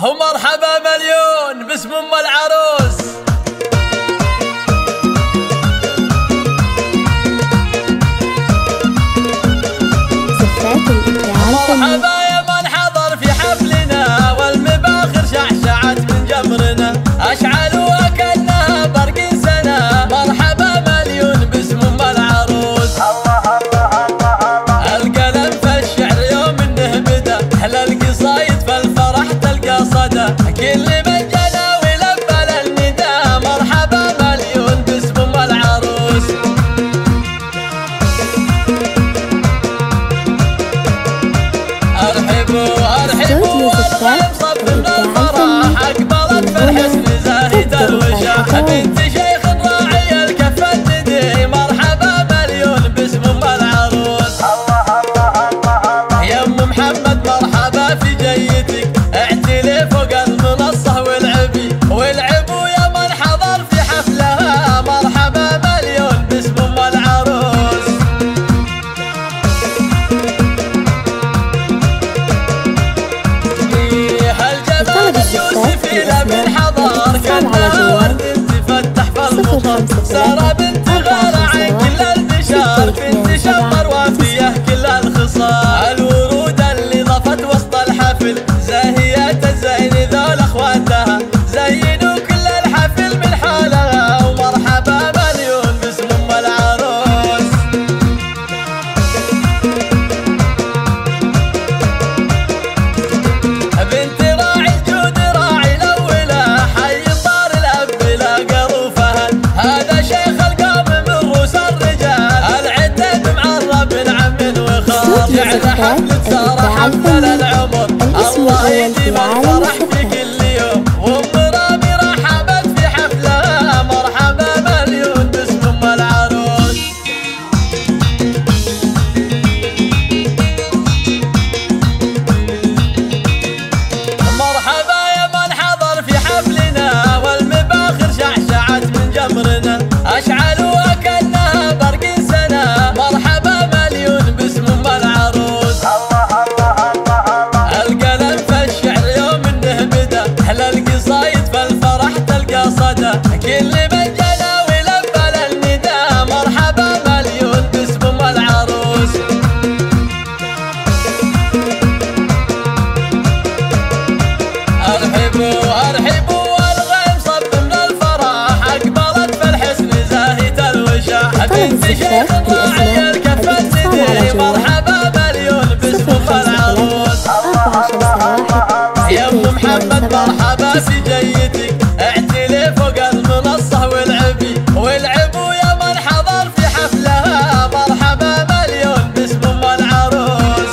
ومرحبا مليون باسم ام العروس. مرحبا يا من حضر في حفلنا والمباخر شعشعت من جمرنا اشعلوها كانها برق سنا. مرحبا مليون باسم ام العروس. الله الله الله الله القلم فالشعر يوم انه بدا احلى القصايد فالفرح تلقى صدى كل من جلا ولبل الندى. مرحبا مليون باسم ام العروس. ارحبوا ارحبوا ارحب صف من الفرح اكبرت في الحسن زاهده الوجاح بنت شيخ راعي الكف الندي. مرحبا مليون باسم ام العروس. الله الله الله الله يا ام محمد مرحبا في جيتك اعتلي فوق المنصه والعبي والعبوا يا من حضر في حفلها. مرحبا مليون باسم ام العروس. هالجمال اليوسفي من حضر كانها ورد تفتح فالمطر ساره بنت غالة عن كل البشار بنت شمر وافيه كل الخصال الورود اللي ضفت وسط الحفل زاهيات الزين ذول اخواتها زينوا كل الحفل من حالها. ومرحبا مليون باسم ام العروس. بنت راعي الجود راعي الاولى حي طار الاب لا قروا فهد هذا شيخ القوم من روس الرجال العتب معرب من عم وخال جعل حفله ساره حفل العمر الله يدي من فرح في كل يوم وام رامي رحبت في حفلها. مرحبا مليون باسم ام العروس. مرحبا يا من حضر في حفلنا والمباخر شعشعت من جمرنا اشعلوها كانها برق سنا. مرحبا مليون باسم ام العروس. القلم فالشعر يوم انه بدا احلى القصايد فالفرح تلقى صدى كل من جلا ولبل الندى. مرحبا مليون باسم ام العروس. ارحبوا ارحبوا الغيم صب من الفرح اكبرت فالحسن زاهية الوجاح بنت شيخ راعي الكف الندي. مرحبا مليون باسم ام العروس. يا ام محمد مرحبا في جيتك اعتلي فوق المنصه والعبي والعبوا يا من حضر في حفلها. مرحبا مليون باسم ام العروس.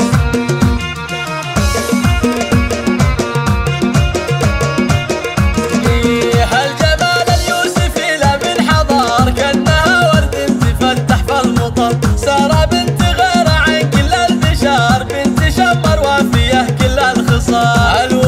هالجمال اليوسفي لا من حضر كانها ورد تفتح فالمطر ساره بنت غيره عن كل البشار بنت شمر وافيه كل الخصال